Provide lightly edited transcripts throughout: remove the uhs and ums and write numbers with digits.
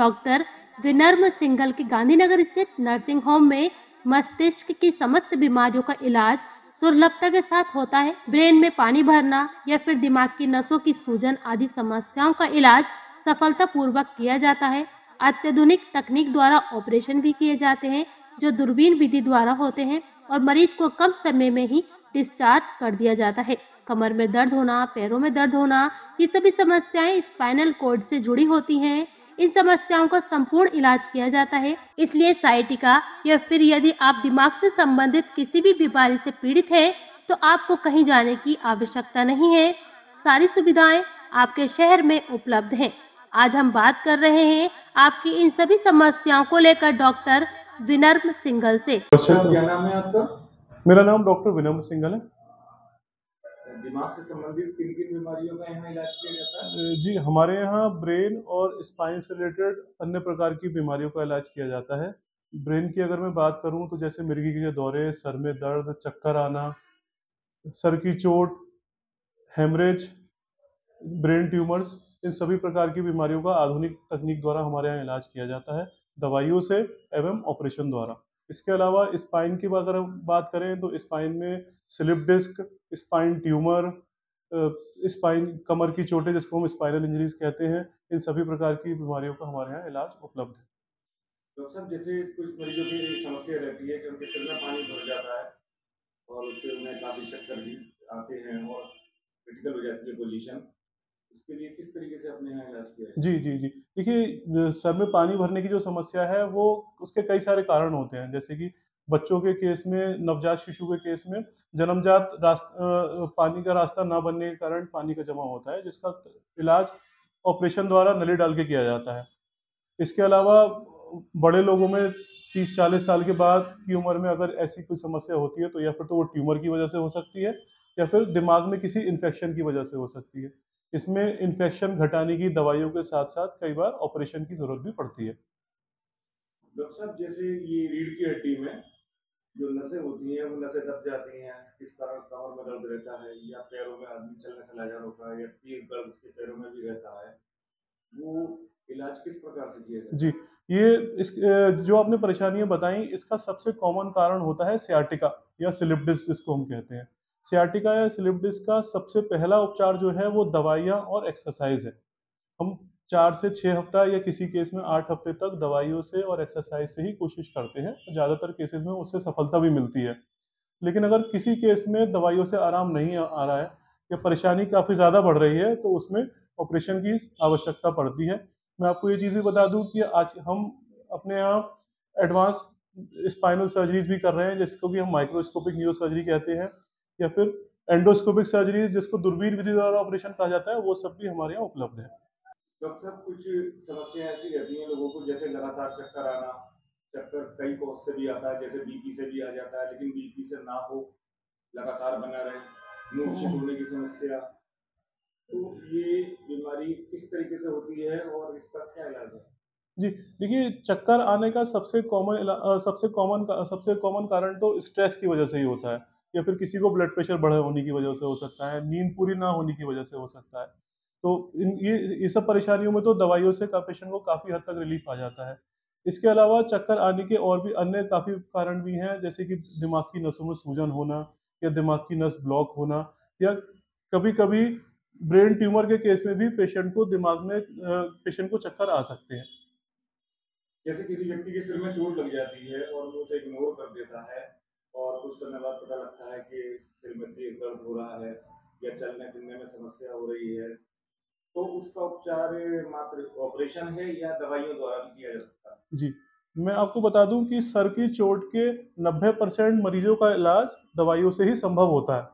Doctor विनम्र सिंघल के गांधीनगर स्थित नर्सिंग होम में मस्तिष्क की समस्त बीमारियों का इलाज सुलभता के साथ होता है। ब्रेन में पानी भरना या फिर दिमाग की नसों की सूजन आदि समस्याओं का इलाज सफलतापूर्वक किया जाता है। अत्याधुनिक तकनीक द्वारा ऑपरेशन भी किए जाते हैं जो दूरबीन विधि द्वारा होते हैं और मरीज को कम समय में ही डिस्चार्ज कर दिया जाता है। कमर में दर्द होना, पैरों में दर्द होना, ये सभी समस्याएं स्पाइनल कॉर्ड से जुड़ी होती हैं। इन समस्याओं का संपूर्ण इलाज किया जाता है। इसलिए साइटिका या फिर यदि आप दिमाग से संबंधित किसी भी बीमारी से पीड़ित हैं तो आपको कहीं जाने की आवश्यकता नहीं है। सारी सुविधाएं आपके शहर में उपलब्ध हैं। आज हम बात कर रहे हैं आपकी इन सभी समस्याओं को लेकर डॉक्टर विनम्र सिंघल से। क्या नाम है आपका? मेरा नाम डॉक्टर विनम्र सिंघल है। दिमाग से संबंधित किन-किन बीमारियों का यहाँ इलाज किया जाता है? जी, हमारे यहाँ ब्रेन और स्पाइन से रिलेटेड अन्य प्रकार की बीमारियों का इलाज किया जाता है। ब्रेन की अगर मैं बात करूँ तो जैसे मिर्गी के दौरे, सर में दर्द, चक्कर आना, सर की चोट, हेमरेज, ब्रेन ट्यूमर्स, इन सभी प्रकार की बीमारियों का आधुनिक तकनीक द्वारा हमारे यहाँ इलाज किया जाता है, दवाइयों से एवं ऑपरेशन द्वारा। इसके अलावा स्पाइन की अगर बात करें तो स्पाइन में slip disc, spine tumour, spine कमर की चोटें जिसको हम स्पाइनल इंजरीज कहते हैं, इन सभी प्रकार की बीमारियों का हमारे यहाँ इलाज उपलब्ध है। डॉक्टर साहब, जैसे कुछ मरीजों की समस्या रहती है कि उनके सिर में पानी भर जाता है और उससे उन्हें काफ़ी चक्कर भी आते हैं और क्रिटिकल हो जाती है पोजीशन, इसके लिए किस तरीके से अपने यहाँ इलाज किया है? जी, देखिए, सर में पानी भरने की जो समस्या है वो उसके कई सारे कारण होते हैं। जैसे कि बच्चों के केस में, नवजात शिशु के केस में जन्मजात पानी का रास्ता ना बनने के कारण पानी का जमा होता है, जिसका इलाज ऑपरेशन द्वारा नली डाल के किया जाता है। इसके अलावा बड़े लोगों में 30-40 साल के बाद की उम्र में अगर ऐसी कोई समस्या होती है तो या फिर तो वो ट्यूमर की वजह से हो सकती है या फिर दिमाग में किसी इन्फेक्शन की वजह से हो सकती है। इसमें इन्फेक्शन घटाने की दवाइयों के साथ साथ कई बार ऑपरेशन की जरूरत भी पड़ती है। डॉक्टर साहब, जैसे ये रीढ़ की हड्डी में जो नसें होती हैं वो नसें दब जाती हैं, किस कारण कमर में दर्द रहता है या पैरों में आदमी चलने से लाचार होता है या तेज दर्द उसके पैरों में भी रहता है, वो इलाज किस प्रकार से किया जाता है? जी, ये जो आपने परेशानियाँ बताई, इसका सबसे कॉमन कारण होता है सियाटिका या स्लिप डिस्क जिसको हम कहते हैं। सियाटिका या स्लिप डिस्क का सबसे पहला उपचार जो है वो दवाइयाँ और एक्सरसाइज है। हम 4 से 6 हफ्ता या किसी केस में 8 हफ्ते तक दवाइयों से और एक्सरसाइज से ही कोशिश करते हैं। ज़्यादातर केसेस में उससे सफलता भी मिलती है, लेकिन अगर किसी केस में दवाइयों से आराम नहीं आ रहा है या परेशानी काफ़ी ज़्यादा बढ़ रही है तो उसमें ऑपरेशन की आवश्यकता पड़ती है। मैं आपको ये चीज़ भी बता दूँ कि आज हम अपने यहाँ एडवांस स्पाइनल सर्जरीज भी कर रहे हैं, जिसको कि हम माइक्रोस्कोपिक न्यूरो सर्जरी कहते हैं या फिर एंडोस्कोपिक सर्जरी जिसको दूरबीन विधि द्वारा ऑपरेशन कहा जाता है, वो सब भी हमारे यहाँ उपलब्ध है। डॉक्टर साहब, कुछ समस्याएं ऐसी रहती हैं लोगों को, जैसे लगातार चक्कर आना, चक्कर कई कॉज से भी आता है, जैसे बीपी से भी आ जाता है, लेकिन बीपी से ना हो, लगातार बना रहे, मूत्र छोड़ने की समस्या, तो ये बीमारी किस तरीके से होती है और इसका क्या इलाज है? जी, देखिए, चक्कर आने का सबसे कॉमन कारण तो स्ट्रेस की वजह से ही होता है या फिर किसी को ब्लड प्रेशर बढ़ा होने की वजह से हो सकता है, नींद पूरी ना होने की वजह से हो सकता है। तो ये सब परेशानियों में तो दवाइयों से पेशेंट को काफ़ी हद तक रिलीफ आ जाता है। इसके अलावा चक्कर आने के और भी अन्य काफ़ी कारण भी हैं, जैसे कि दिमाग की नसों में सूजन होना या दिमाग की नस ब्लॉक होना या कभी कभी ब्रेन ट्यूमर के केस में भी पेशेंट को चक्कर आ सकते हैं। जैसे किसी व्यक्ति के सिर में चोट लग जाती है और वो उसे इग्नोर कर देता है और कुछ समय बाद पता लगता है कि सिर में तेज दर्द हो रहा है या चलने फिरने में समस्या हो रही है, तो उसका उपचार मात्र ऑपरेशन है या दवाइयों द्वारा भी किया जा सकता है? जी, मैं आपको बता दूं कि सर की चोट के 90% मरीजों का इलाज दवाइयों से ही संभव होता है।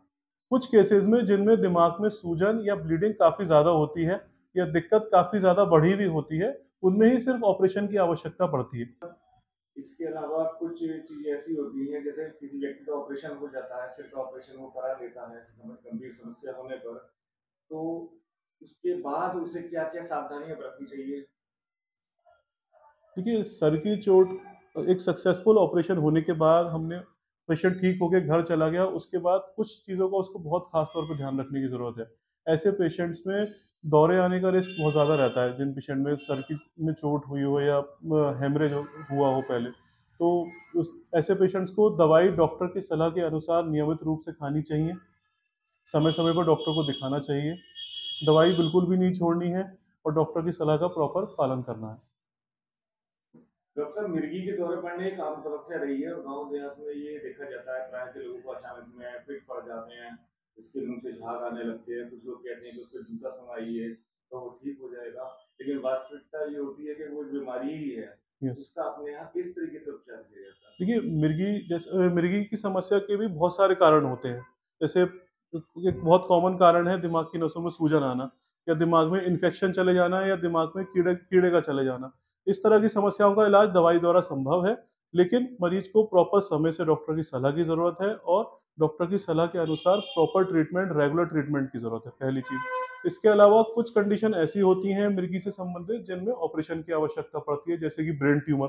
कुछ केसेस में जिनमें दिमाग में सूजन या ब्लीडिंग काफ़ी ज़्यादा होती है या दिक्कत काफ़ी ज़्यादा बढ़ी हुई होती है, उनमें ही सिर्फ ऑपरेशन की आवश्यकता पड़ती है। इसके अलावा कुछ चीज़ें ऐसी होती हैं, जैसे किसी व्यक्ति का ऑपरेशन हो जाता है, सिर का ऑपरेशन वो करा लेता है गंभीर समस्या होने पर, तो उसके बाद उसे क्या क्या सावधानियां बरतनी चाहिए? देखिए, सर की चोट एक सक्सेसफुल ऑपरेशन होने के बाद, हमने पेशेंट ठीक होके घर चला गया, उसके बाद कुछ चीज़ों का उसको बहुत खास तौर पर ध्यान रखने की ज़रूरत है। ऐसे पेशेंट्स में दौरे आने का रिस्क बहुत ज़्यादा रहता है। जिन पेशेंट में सर्किट में चोट हुई हो या हेमरेज हुआ हो पहले, तो उस ऐसे पेशेंट्स को दवाई डॉक्टर की सलाह के अनुसार नियमित रूप से खानी चाहिए, समय समय पर डॉक्टर को दिखाना चाहिए, दवाई बिल्कुल भी नहीं छोड़नी है और डॉक्टर की सलाह का प्रॉपर पालन करना है। डॉक्टर साहब, मिर्गी के दौरे पड़ने एक आम समस्या रही है और गाँव देहात में ये देखा जाता है प्राय के लोगों को अचानक में फिट पड़ जाते हैं, उसके मुंह से झाग आने लगते हैं। कुछ लोग कहते हैं कि उसको जूता समाइए तो वो ठीक हो जाएगा, लेकिन वास्तविकता ये होती है कि वो बीमारी ही है। उसका अपने यहाँ किस तरीके से उपचार किया जाता है? देखिए, मिर्गी जैसे मिर्गी की समस्या के भी बहुत सारे कारण होते हैं। जैसे एक बहुत कॉमन कारण है दिमाग की नसों में सूजन आना, या दिमाग में इन्फेक्शन चले जाना, या दिमाग में कीड़े का चले जाना। इस तरह की समस्याओं का इलाज दवाई द्वारा संभव है, लेकिन मरीज को प्रॉपर समय से डॉक्टर की सलाह की ज़रूरत है और डॉक्टर की सलाह के अनुसार प्रॉपर ट्रीटमेंट, रेगुलर ट्रीटमेंट की ज़रूरत है, पहली चीज़। इसके अलावा कुछ कंडीशन ऐसी होती हैं मिर्गी से संबंधित जिनमें ऑपरेशन की आवश्यकता पड़ती है, जैसे कि ब्रेन ट्यूमर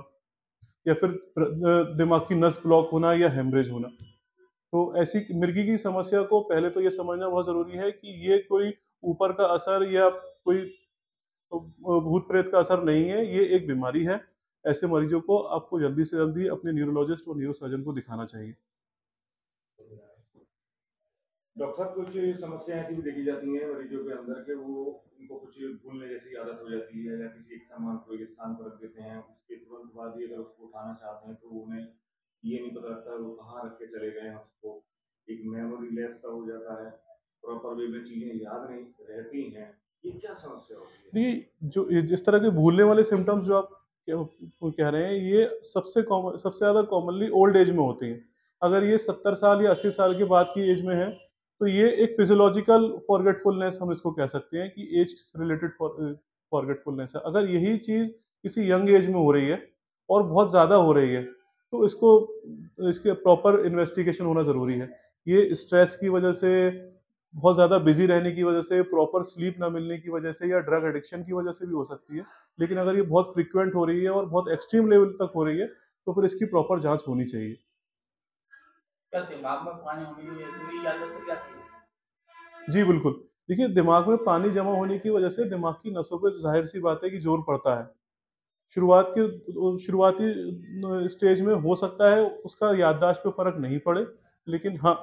या फिर दिमाग की नस ब्लॉक होना या हेमरेज होना। तो ऐसी मिर्गी की समस्या को पहले तो ये समझना बहुत ज़रूरी है कि ये कोई ऊपर का असर या कोई भूत प्रेत का असर नहीं है, ये एक बीमारी है। ऐसे मरीजों को आपको जल्दी से जल्दी अपने न्यूरोलॉजिस्ट और न्यूरोसर्जन को दिखाना चाहिए। डॉक्टर साहब, कुछ समस्याएं ऐसी भी देखी जाती हैं मरीजों के अंदर के वो उनको कुछ भूलने जैसी आदत हो जाती है, या किसी एक सामान को एक स्थान पर रख देते हैं, उसके तुरंत बाद ही अगर उसको उठाना चाहते हैं तो उन्हें ये नहीं पता लगता वो कहाँ रख के चले गए हैं। उसको एक मेमोरी लेस सा हो जाता है, प्रॉपर वे में चीज़ें याद नहीं रहती हैं। ये क्या समस्या होती है? जो इस तरह के भूलने वाले सिम्टम्स जो आप कह रहे हैं, ये सबसे ज़्यादा कॉमनली ओल्ड एज में होती हैं। अगर ये 70 साल या 80 साल के बाद की एज में है तो ये एक फिजियोलॉजिकल फॉरगेटफुलनेस हम इसको कह सकते हैं कि एज रिलेटेड फॉरगेटफुलनेस है। अगर यही चीज़ किसी यंग एज में हो रही है और बहुत ज़्यादा हो रही है तो इसके प्रॉपर इन्वेस्टिगेशन होना ज़रूरी है। ये स्ट्रेस की वजह से, बहुत ज़्यादा बिजी रहने की वजह से, प्रॉपर स्लीप ना मिलने की वजह से या ड्रग एडिक्शन की वजह से भी हो सकती है। लेकिन अगर ये बहुत फ्रिक्वेंट हो रही है और बहुत एक्सट्रीम लेवल तक हो रही है तो फिर इसकी प्रॉपर जांच होनी चाहिए। जी बिल्कुल। देखिए, दिमाग में पानी जमा होने की वजह से दिमाग की नसों पर जाहिर सी बात है कि जोर पड़ता है। शुरुआती स्टेज में हो सकता है उसका याददाश्त पे फर्क नहीं पड़े, लेकिन हाँ,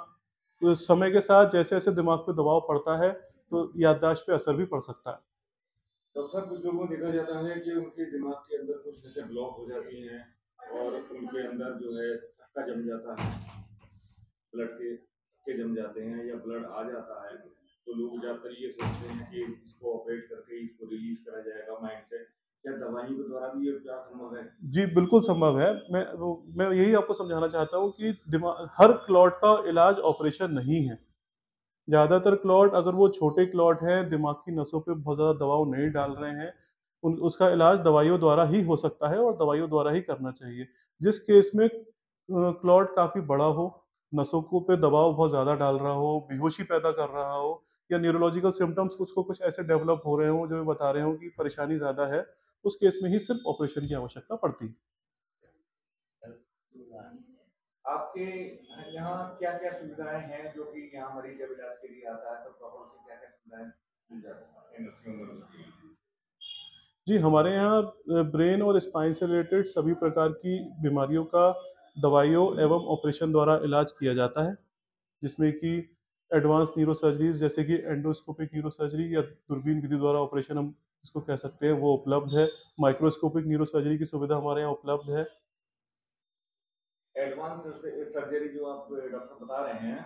तो समय के साथ जैसे जैसे दिमाग पे दबाव पड़ता है तो याददाश्त पे असर भी पड़ सकता है। डॉक्टर साहब, कुछ लोगों को देखा जाता है कि उनके दिमाग के अंदर कुछ जैसे ब्लॉक हो जाती हैं और उनके अंदर जो है थक्का जम जाता है, ब्लड के थक्के जम जाते हैं या ब्लड आ जाता है, तो लोग ज़्यादातर ये सोचते हैं कि इसको ऑपरेट करके इसको रिलीज करा जाएगा माइंड से। क्या दवाई के द्वारा भी ये उपचार संभव है? जी बिल्कुल संभव है। मैं यही आपको समझाना चाहता हूँ कि हर क्लॉट का इलाज ऑपरेशन नहीं है। ज़्यादातर क्लॉट, अगर वो छोटे क्लॉट हैं, दिमाग की नसों पे बहुत ज़्यादा दबाव नहीं डाल रहे हैं, उसका इलाज दवाइयों द्वारा ही हो सकता है और दवाइयों द्वारा ही करना चाहिए। जिस केस में क्लॉट काफ़ी बड़ा हो, नसों को पे दबाव बहुत ज़्यादा डाल रहा हो, बेहोशी पैदा कर रहा हो, या न्यूरोलॉजिकल सिम्टम्स उसको कुछ ऐसे डेवलप हो रहे हों जो मैं बता रहे हों कि परेशानी ज़्यादा है, उस केस में ही सिर्फ ऑपरेशन की आवश्यकता पड़ती है। आपके यहाँ क्या क्या सुविधाएं हैं जो कि यहाँ मरीज जब इलाज के लिए आता है तो प्रॉपर से क्या क्या सुविधाएं मिल जाती हैं? जी, हमारे यहाँ ब्रेन और स्पाइन से रिलेटेड सभी प्रकार की बीमारियों का दवाइयों एवं ऑपरेशन द्वारा इलाज किया जाता है, जिसमें कि एडवांस न्यूरो सर्जरीज जैसे कि एंडोस्कोपिक न्यूरो सर्जरी या दूरबीन विधि द्वारा ऑपरेशन हम इसको कह सकते हैं, वो उपलब्ध है। माइक्रोस्कोपिक न्यूरो सर्जरी की सुविधा हमारे यहाँ उपलब्ध है। एडवांस सर्जरी जो आप डॉक्टर बता रहे हैं,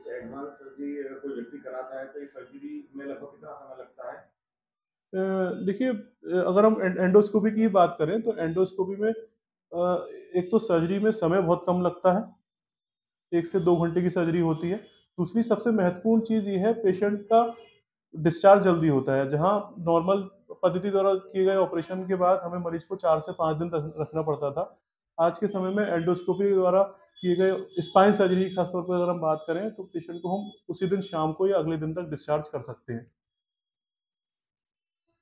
इस एडवांस सर्जरी अगर कोई व्यक्ति कराता है तो इस सर्जरी में लगभग कितना समय लगता है? देखिए, अगर हम एंडोस्कोपी की बात करें तो एंडोस्कोपी में एक तो सर्जरी में समय बहुत कम लगता है, 1 से 2 घंटे की सर्जरी होती है। दूसरी सबसे महत्वपूर्ण चीज़ ये है पेशेंट का डिस्चार्ज जल्दी होता है। जहाँ नॉर्मल पद्धति द्वारा किए गए ऑपरेशन के बाद हमें मरीज को 4 से 5 दिन तक रखना पड़ता था, आज के समय में एंडोस्कोपी द्वारा किए गए स्पाइन सर्जरी खासतौर पर अगर हम बात करें तो पेशेंट को हम उसी दिन शाम को या अगले दिन तक डिस्चार्ज कर सकते हैं।